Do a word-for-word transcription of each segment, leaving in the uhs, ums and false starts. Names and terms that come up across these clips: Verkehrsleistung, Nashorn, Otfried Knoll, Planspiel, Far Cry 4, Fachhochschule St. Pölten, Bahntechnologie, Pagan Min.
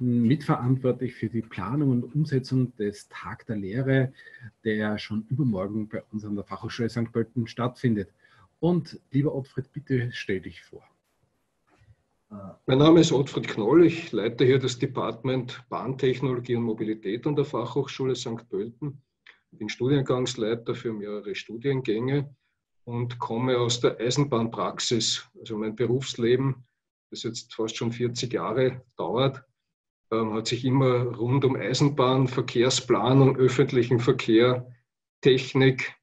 mitverantwortlich für die Planung und Umsetzung des Tag der Lehre, der schon übermorgen bei uns an der Fachhochschule Sankt Pölten stattfindet. Und lieber Otfried, bitte stell dich vor. Mein Name ist Otfried Knoll, ich leite hier das Department Bahntechnologie und Mobilität an der Fachhochschule Sankt Pölten. Ich bin Studiengangsleiter für mehrere Studiengänge und komme aus der Eisenbahnpraxis. Also mein Berufsleben, das jetzt fast schon vierzig Jahre dauert, hat sich immer rund um Eisenbahn, Verkehrsplanung, öffentlichen Verkehr, Technik,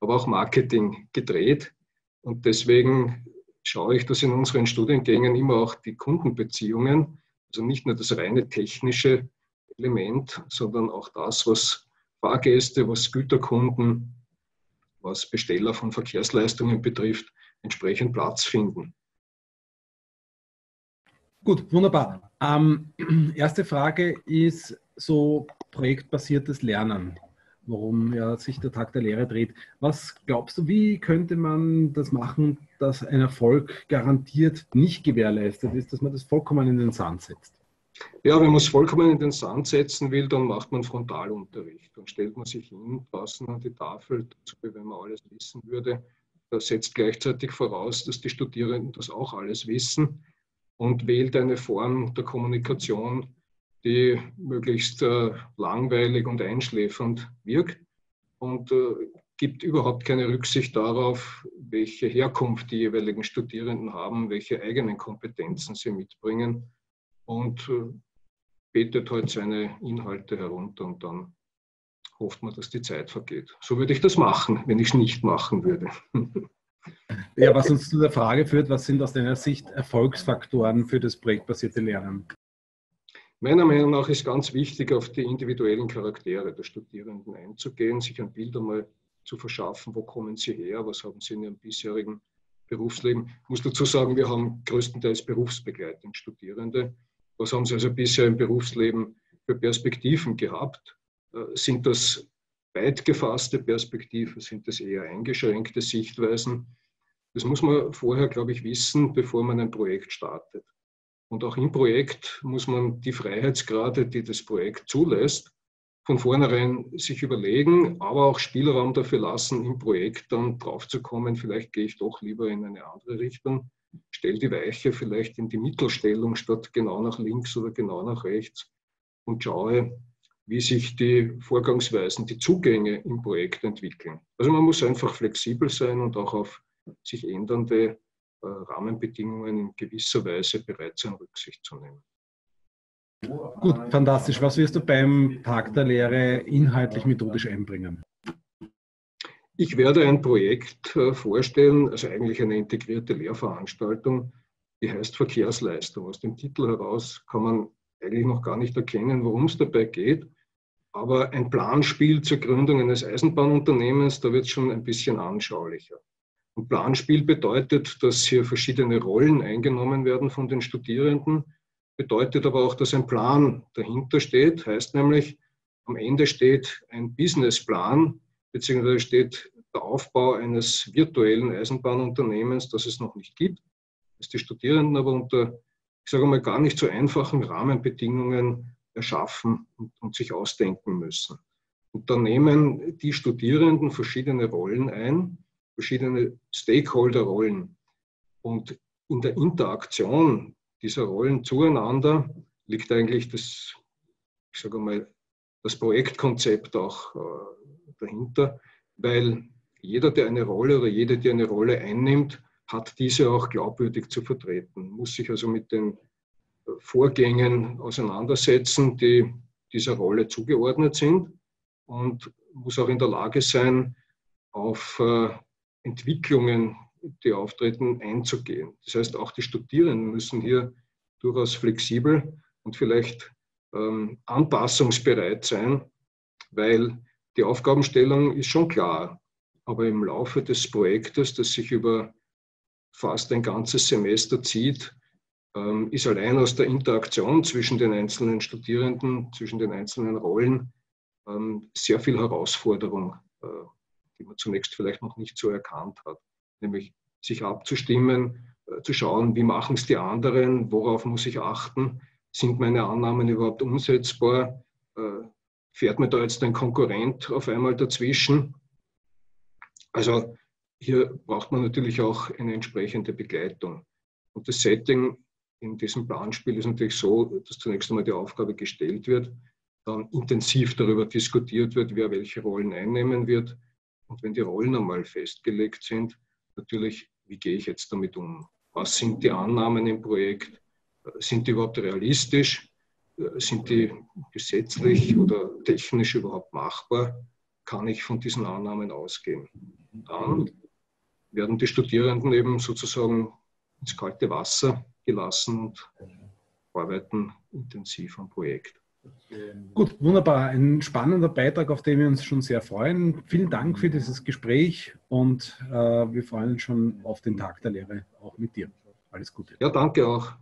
aber auch Marketing gedreht. Und deswegen schaue ich, dass in unseren Studiengängen immer auch die Kundenbeziehungen, also nicht nur das reine technische Element, sondern auch das, was Fahrgäste, was Güterkunden, was Besteller von Verkehrsleistungen betrifft, entsprechend Platz finden. Gut, wunderbar. Ähm, erste Frage ist so projektbasiertes Lernen, worum ja sich der Tag der Lehre dreht. Was glaubst du, wie könnte man das machen, dass ein Erfolg garantiert nicht gewährleistet ist, dass man das vollkommen in den Sand setzt? Ja, wenn man es vollkommen in den Sand setzen will, dann macht man Frontalunterricht. Dann stellt man sich hin, draußen an die Tafel, wenn man alles wissen würde. Das setzt gleichzeitig voraus, dass die Studierenden das auch alles wissen und wählt eine Form der Kommunikation, die möglichst äh, langweilig und einschläfernd wirkt und äh, gibt überhaupt keine Rücksicht darauf, welche Herkunft die jeweiligen Studierenden haben, welche eigenen Kompetenzen sie mitbringen, und äh, betet halt seine Inhalte herunter und dann hofft man, dass die Zeit vergeht. So würde ich das machen, wenn ich es nicht machen würde. Ja, was uns zu der Frage führt, was sind aus deiner Sicht Erfolgsfaktoren für das projektbasierte Lernen? Meiner Meinung nach ist ganz wichtig, auf die individuellen Charaktere der Studierenden einzugehen, sich ein Bild einmal zu verschaffen, wo kommen sie her, was haben sie in ihrem bisherigen Berufsleben. Ich muss dazu sagen, wir haben größtenteils berufsbegleitend Studierende. Was haben sie also bisher im Berufsleben für Perspektiven gehabt? Sind das weit gefasste Perspektiven, sind das eher eingeschränkte Sichtweisen? Das muss man vorher, glaube ich, wissen, bevor man ein Projekt startet. Und auch im Projekt muss man die Freiheitsgrade, die das Projekt zulässt, von vornherein sich überlegen, aber auch Spielraum dafür lassen, im Projekt dann draufzukommen, vielleicht gehe ich doch lieber in eine andere Richtung, stelle die Weiche vielleicht in die Mittelstellung statt genau nach links oder genau nach rechts und schaue, wie sich die Vorgangsweisen, die Zugänge im Projekt entwickeln. Also man muss einfach flexibel sein und auch auf sich ändernde Rahmenbedingungen in gewisser Weise bereit sein, Rücksicht zu nehmen. Gut, fantastisch. Was wirst du beim Tag der Lehre inhaltlich methodisch einbringen? Ich werde ein Projekt vorstellen, also eigentlich eine integrierte Lehrveranstaltung, die heißt Verkehrsleistung. Aus dem Titel heraus kann man eigentlich noch gar nicht erkennen, worum es dabei geht, aber ein Planspiel zur Gründung eines Eisenbahnunternehmens, da wird es schon ein bisschen anschaulicher. Und Planspiel bedeutet, dass hier verschiedene Rollen eingenommen werden von den Studierenden, bedeutet aber auch, dass ein Plan dahinter steht, heißt nämlich, am Ende steht ein Businessplan, beziehungsweise steht der Aufbau eines virtuellen Eisenbahnunternehmens, das es noch nicht gibt, das die Studierenden aber unter, ich sage mal, gar nicht so einfachen Rahmenbedingungen erschaffen und, und sich ausdenken müssen. Und da nehmen die Studierenden verschiedene Rollen ein, verschiedene Stakeholder-Rollen. Und in der Interaktion dieser Rollen zueinander liegt eigentlich das, ich sage mal, das Projektkonzept auch äh, dahinter, weil jeder, der eine Rolle oder jede, die eine Rolle einnimmt, hat diese auch glaubwürdig zu vertreten, muss sich also mit den Vorgängen auseinandersetzen, die dieser Rolle zugeordnet sind, und muss auch in der Lage sein, auf äh, Entwicklungen, die auftreten, einzugehen. Das heißt, auch die Studierenden müssen hier durchaus flexibel und vielleicht ähm, anpassungsbereit sein, weil die Aufgabenstellung ist schon klar, aber im Laufe des Projektes, das sich über fast ein ganzes Semester zieht, ähm, ist allein aus der Interaktion zwischen den einzelnen Studierenden, zwischen den einzelnen Rollen ähm, sehr viel Herausforderung äh, die man zunächst vielleicht noch nicht so erkannt hat, nämlich sich abzustimmen, äh, zu schauen, wie machen es die anderen, worauf muss ich achten, sind meine Annahmen überhaupt umsetzbar? Fährt mir da jetzt ein Konkurrent auf einmal dazwischen? Also hier braucht man natürlich auch eine entsprechende Begleitung. Und das Setting in diesem Planspiel ist natürlich so, dass zunächst einmal die Aufgabe gestellt wird, dann intensiv darüber diskutiert wird, wer welche Rollen einnehmen wird. Und wenn die Rollen einmal festgelegt sind, natürlich, wie gehe ich jetzt damit um? Was sind die Annahmen im Projekt? Sind die überhaupt realistisch? Sind die gesetzlich oder technisch überhaupt machbar? Kann ich von diesen Annahmen ausgehen? Dann werden die Studierenden eben sozusagen ins kalte Wasser gelassen und arbeiten intensiv am Projekt. Gut, wunderbar. Ein spannender Beitrag, auf den wir uns schon sehr freuen. Vielen Dank für dieses Gespräch und äh, wir freuen uns schon auf den Tag der Lehre auch mit dir. Alles Gute. Ja, danke auch.